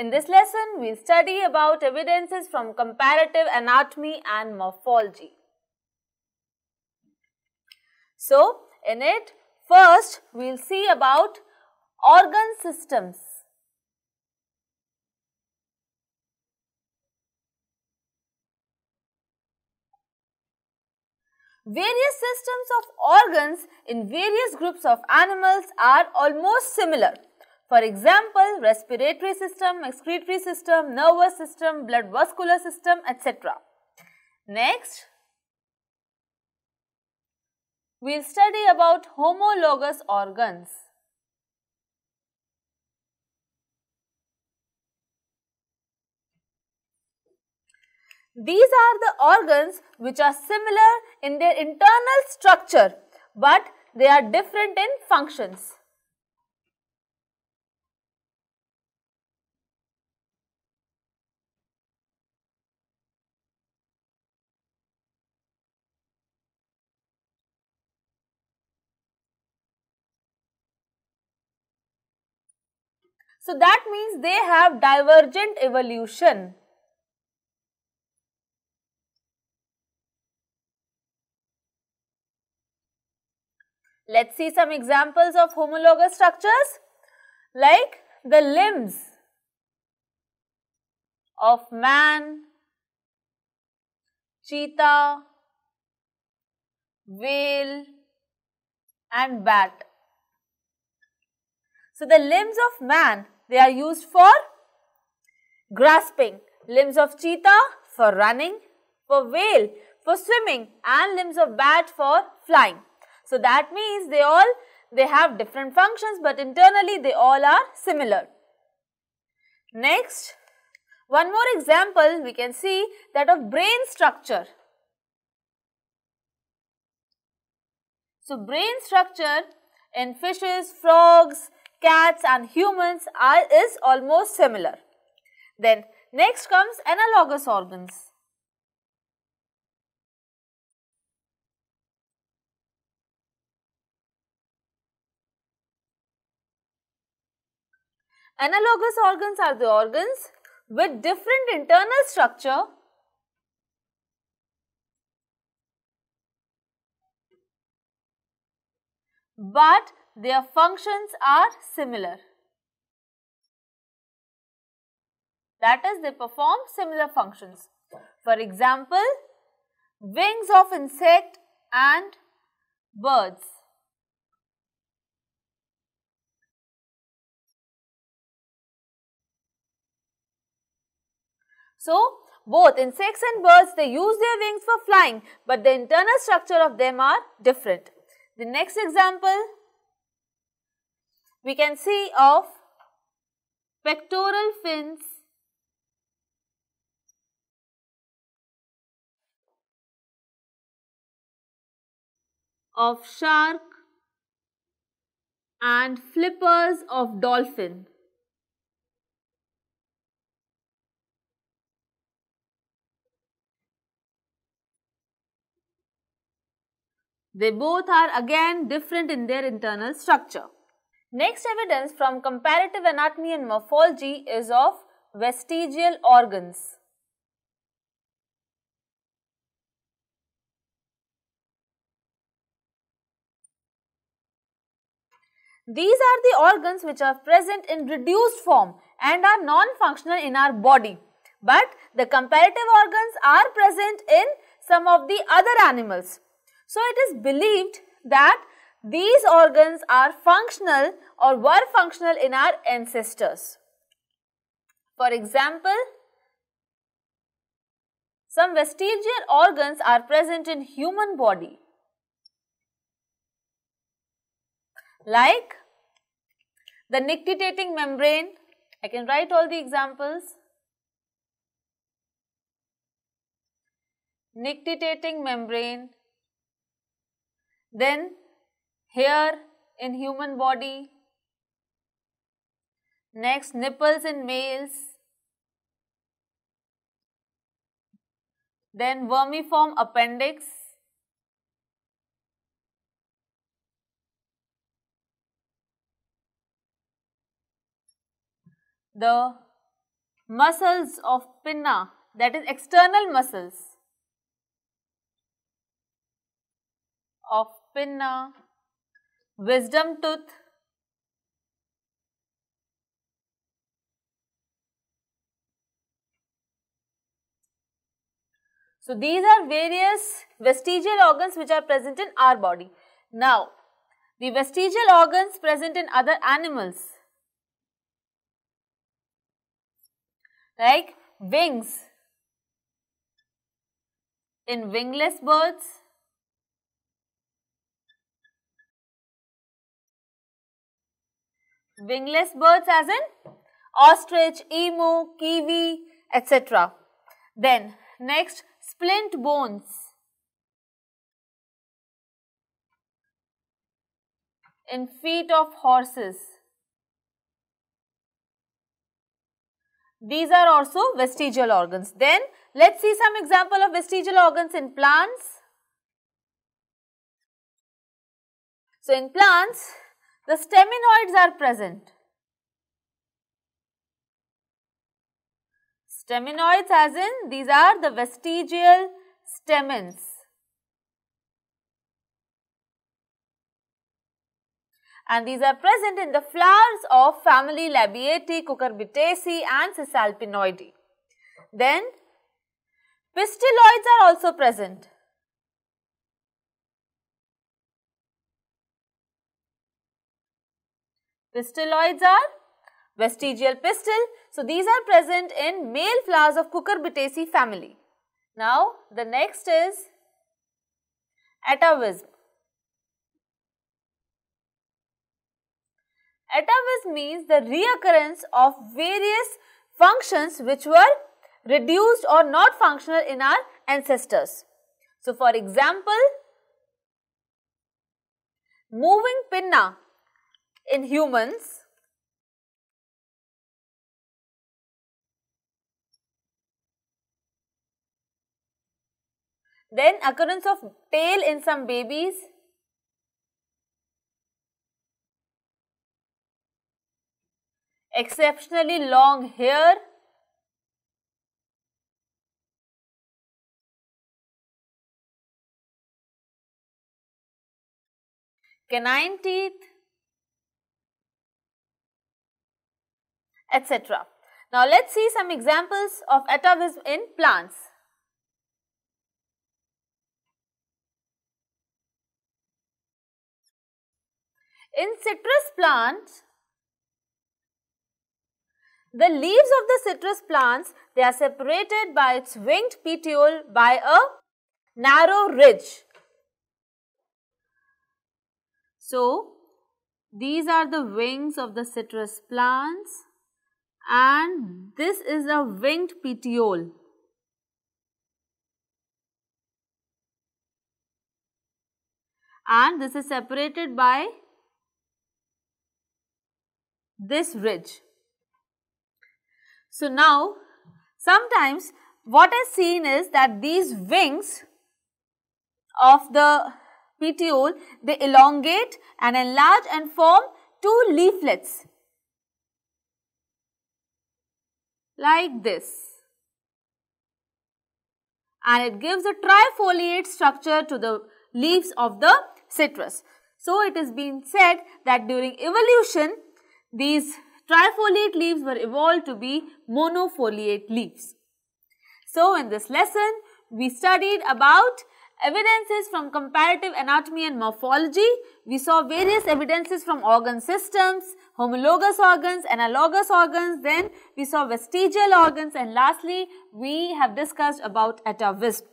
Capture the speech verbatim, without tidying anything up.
In this lesson, we'll study about evidences from comparative anatomy and morphology. So, in it, first we'll see about organ systems. Various systems of organs in various groups of animals are almost similar. For example, respiratory system, excretory system, nervous system, blood vascular system, et cetera. Next, we will study about homologous organs. These are the organs which are similar in their internal structure, but they are different in functions. So that means they have divergent evolution. Let's see some examples of homologous structures, like the limbs of man, cheetah, whale, and bat. So the limbs of man, they are used for grasping, limbs of cheetah for running, for whale for swimming, and limbs of bat for flying. So that means they all, they have different functions, but internally they all are similar. Next, one more example we can see, that of brain structure. So brain structure in fishes, frogs, cats and humans are, is almost similar. Then next comes analogous organs. Analogous organs are the organs with different internal structure but their functions are similar. That is, they perform similar functions. For example, wings of insect and birds. So, both insects and birds, they use their wings for flying, but the internal structure of them are different. The next example we can see of pectoral fins of shark and flippers of dolphin. They both are again different in their internal structure. Next evidence from comparative anatomy and morphology is of vestigial organs. These are the organs which are present in reduced form and are non-functional in our body, but the comparative organs are present in some of the other animals. So it is believed that these organs are functional or were functional in our ancestors. For example, some vestigial organs are present in human body, like the nictitating membrane. I can write all the examples. Nictitating membrane, then hair in human body, next nipples in males, then vermiform appendix, the muscles of pinna, that is external muscles of pinna, wisdom tooth, so these are various vestigial organs which are present in our body. Now, the vestigial organs present in other animals, like wings in wingless birds, wingless birds as in ostrich, emu, kiwi, et cetera. Then next, splint bones in feet of horses. These are also vestigial organs. Then let's see some example of vestigial organs in plants. So in plants, the staminoids are present. Staminoids as in these are the vestigial stamens. And these are present in the flowers of family Labiatae, Cucurbitaceae and Cisalpinoidae. Then pistilloids are also present. Pistilloids are vestigial pistil. So these are present in male flowers of Cucurbitaceae family. Now the next is atavism. Atavism means the reoccurrence of various functions which were reduced or not functional in our ancestors. So for example, moving pinna in humans . Then occurrence of tail in some babies. Exceptionally long hair. Canine teeth. et cetera. Now let's see some examples of atavism in plants. In citrus plants, the leaves of the citrus plants, they are separated by its winged petiole by a narrow ridge. So, these are the wings of the citrus plants and this is a winged petiole. And this is separated by this ridge. So now, sometimes what is seen is that these wings of the petiole, they elongate and enlarge and form two leaflets like this, and it gives a trifoliate structure to the leaves of the citrus. So it has been said that during evolution, these trifoliate leaves were evolved to be monofoliate leaves. So in this lesson, we studied about evidences from comparative anatomy and morphology. We saw various evidences from organ systems, homologous organs, analogous organs, then we saw vestigial organs, and lastly, we have discussed about atavism.